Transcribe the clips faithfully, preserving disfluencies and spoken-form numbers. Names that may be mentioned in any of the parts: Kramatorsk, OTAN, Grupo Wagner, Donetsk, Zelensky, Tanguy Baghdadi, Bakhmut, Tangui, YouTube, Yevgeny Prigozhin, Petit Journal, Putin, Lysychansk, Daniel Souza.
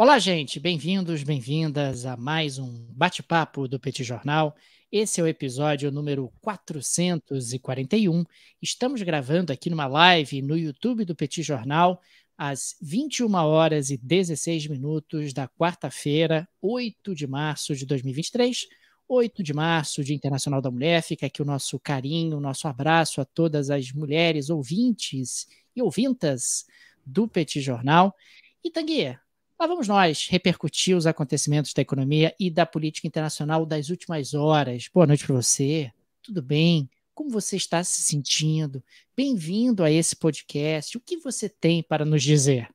Olá, gente, bem-vindos, bem-vindas a mais um bate-papo do Petit Jornal. Esse é o episódio número quatrocentos e quarenta e um. Estamos gravando aqui numa live no YouTube do Petit Jornal às vinte e uma horas e dezesseis minutos da quarta-feira, oito de março de dois mil e vinte e três. oito de março, Dia Internacional da Mulher. Fica aqui o nosso carinho, o nosso abraço a todas as mulheres ouvintes e ouvintas do Petit Jornal. E, Tanguia, lá vamos nós repercutir os acontecimentos da economia e da política internacional das últimas horas. Boa noite para você, tudo bem? Como você está se sentindo? Bem-vindo a esse podcast. O que você tem para nos dizer?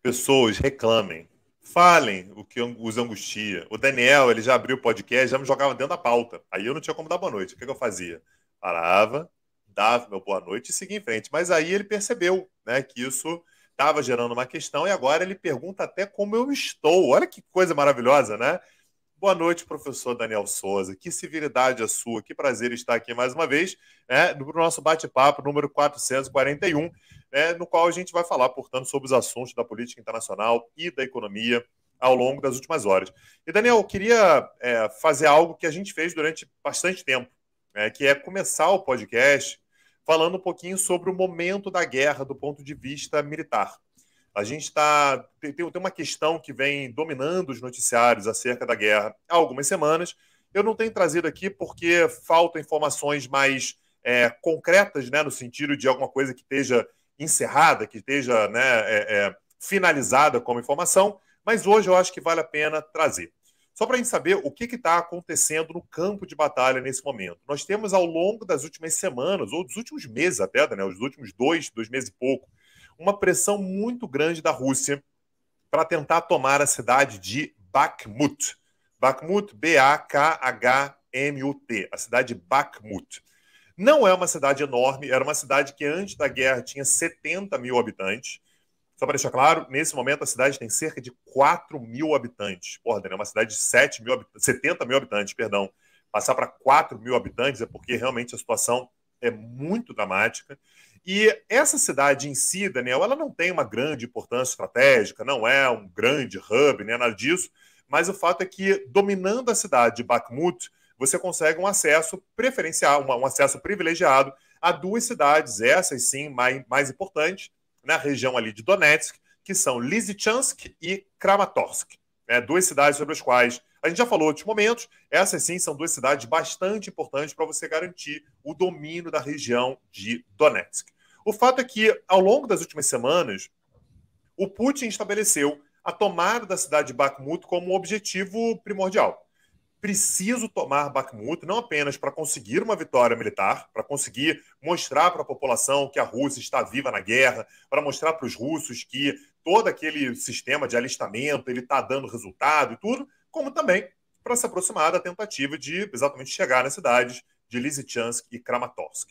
Pessoas, reclamem. Falem o que os angustia. O Daniel, ele já abriu o podcast, já me jogava dentro da pauta. Aí eu não tinha como dar boa noite. O que, que eu fazia? Parava, dava meu boa noite e seguia em frente. Mas aí ele percebeu, né, que isso estava gerando uma questão e agora ele pergunta até como eu estou. Olha que coisa maravilhosa, né? Boa noite, professor Daniel Souza. Que civilidade a sua. Que prazer estar aqui mais uma vez, né, no nosso bate-papo número quatrocentos e quarenta e um, né, no qual a gente vai falar, portanto, sobre os assuntos da política internacional e da economia ao longo das últimas horas. E, Daniel, eu queria é, fazer algo que a gente fez durante bastante tempo, né, que é começar o podcast falando um pouquinho sobre o momento da guerra do ponto de vista militar. A gente tá, tem, tem uma questão que vem dominando os noticiários acerca da guerra há algumas semanas. Eu não tenho trazido aqui porque faltam informações mais é, concretas, né, no sentido de alguma coisa que esteja encerrada, que esteja, né, é, é, finalizada como informação, mas hoje eu acho que vale a pena trazer. Só para a gente saber o que está acontecendo no campo de batalha nesse momento. Nós temos ao longo das últimas semanas, ou dos últimos meses até, né, os últimos dois, dois meses e pouco, uma pressão muito grande da Rússia para tentar tomar a cidade de Bakhmut. Bakhmut, B A K H M U T, a cidade de Bakhmut. Não é uma cidade enorme, era uma cidade que antes da guerra tinha setenta mil habitantes. Só para deixar claro, nesse momento a cidade tem cerca de quatro mil habitantes. Porra, Daniel, é uma cidade de sete mil, setenta mil habitantes, perdão. Passar para quatro mil habitantes é porque realmente a situação é muito dramática. E essa cidade em si, Daniel, ela não tem uma grande importância estratégica, não é um grande hub, né, nada disso, mas o fato é que, dominando a cidade de Bakhmut, você consegue um acesso preferencial, um acesso privilegiado a duas cidades, essas sim mais, mais importantes, na região ali de Donetsk, que são Lysychansk e Kramatorsk, né, duas cidades sobre as quais a gente já falou em outros momentos. Essas sim são duas cidades bastante importantes para você garantir o domínio da região de Donetsk. O fato é que, ao longo das últimas semanas, o Putin estabeleceu a tomada da cidade de Bakhmut como um objetivo primordial. Preciso tomar Bakhmut, não apenas para conseguir uma vitória militar, para conseguir mostrar para a população que a Rússia está viva na guerra, para mostrar para os russos que todo aquele sistema de alistamento ele está dando resultado e tudo, como também para se aproximar da tentativa de exatamente chegar nas cidades de Lysychansk e Kramatorsk.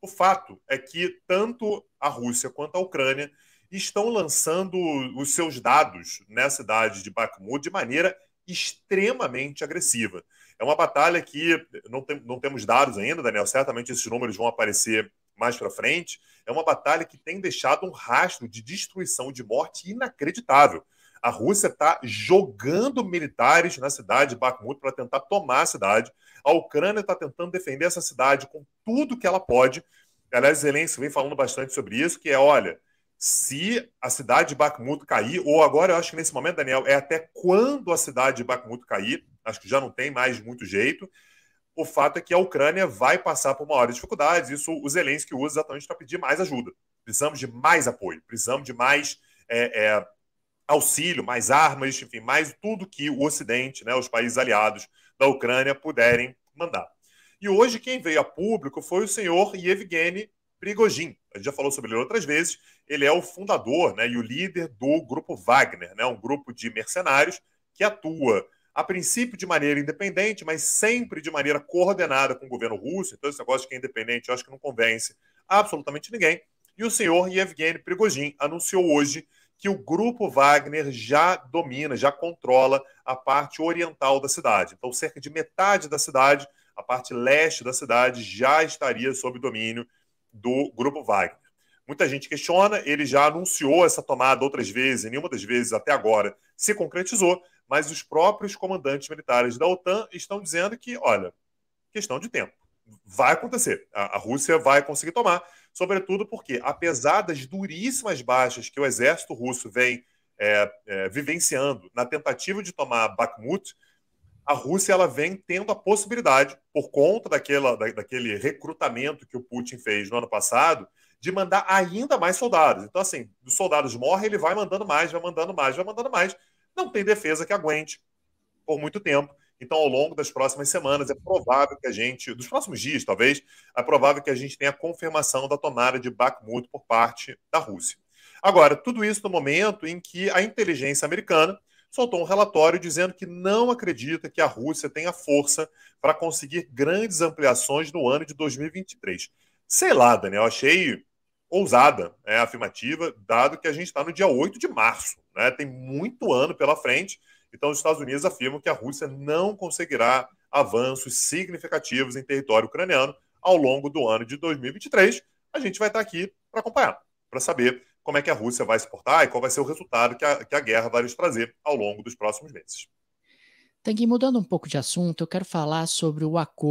O fato é que tanto a Rússia quanto a Ucrânia estão lançando os seus dados nessa cidade de Bakhmut de maneira extremamente agressiva. É uma batalha que não, tem, não temos dados ainda, Daniel, certamente esses números vão aparecer mais para frente. É uma batalha que tem deixado um rastro de destruição, de morte inacreditável. A Rússia está jogando militares na cidade de Bakhmut para tentar tomar a cidade. A Ucrânia está tentando defender essa cidade com tudo que ela pode. Aliás, Zelensky vem falando bastante sobre isso, que é, olha, se a cidade de Bakhmut cair, ou agora eu acho que nesse momento, Daniel, é até quando a cidade de Bakhmut cair, acho que já não tem mais muito jeito, o fato é que a Ucrânia vai passar por uma hora de dificuldades. Isso o Zelensky usa exatamente para pedir mais ajuda. Precisamos de mais apoio, precisamos de mais É, é, auxílio, mais armas, enfim, mais tudo que o Ocidente, né, os países aliados da Ucrânia puderem mandar. E hoje quem veio a público foi o senhor Yevgeny Prigozhin. A gente já falou sobre ele outras vezes. Ele é o fundador, né, e o líder do Grupo Wagner, né, um grupo de mercenários que atua, a princípio, de maneira independente, mas sempre de maneira coordenada com o governo russo. Então esse negócio de que é independente eu acho que não convence absolutamente ninguém. E o senhor Yevgeny Prigozhin anunciou hoje que o Grupo Wagner já domina, já controla a parte oriental da cidade. Então, cerca de metade da cidade, a parte leste da cidade, já estaria sob domínio do Grupo Wagner. Muita gente questiona, ele já anunciou essa tomada outras vezes, e nenhuma das vezes até agora se concretizou, mas os próprios comandantes militares da OTAN estão dizendo que, olha, questão de tempo, vai acontecer. A, a Rússia vai conseguir tomar, sobretudo porque, apesar das duríssimas baixas que o exército russo vem é, é, vivenciando na tentativa de tomar Bakhmut, a Rússia ela vem tendo a possibilidade, por conta daquela, da, daquele recrutamento que o Putin fez no ano passado, de mandar ainda mais soldados. Então, assim, os soldados morrem, ele vai mandando mais, vai mandando mais, vai mandando mais. Não tem defesa que aguente por muito tempo. Então, ao longo das próximas semanas, é provável que a gente, dos próximos dias, talvez, é provável que a gente tenha a confirmação da tomada de Bakhmut por parte da Rússia. Agora, tudo isso no momento em que a inteligência americana soltou um relatório dizendo que não acredita que a Rússia tenha força para conseguir grandes ampliações no ano de dois mil e vinte e três. Sei lá, Daniel, achei ousada é, a afirmativa, dado que a gente está no dia oito de março. Né? Tem muito ano pela frente, então os Estados Unidos afirmam que a Rússia não conseguirá avanços significativos em território ucraniano ao longo do ano de dois mil e vinte e três. A gente vai estar aqui para acompanhar, para saber como é que a Rússia vai se portar e qual vai ser o resultado que a, que a guerra vai nos trazer ao longo dos próximos meses. Tanguy, mudando um pouco de assunto, eu quero falar sobre o acordo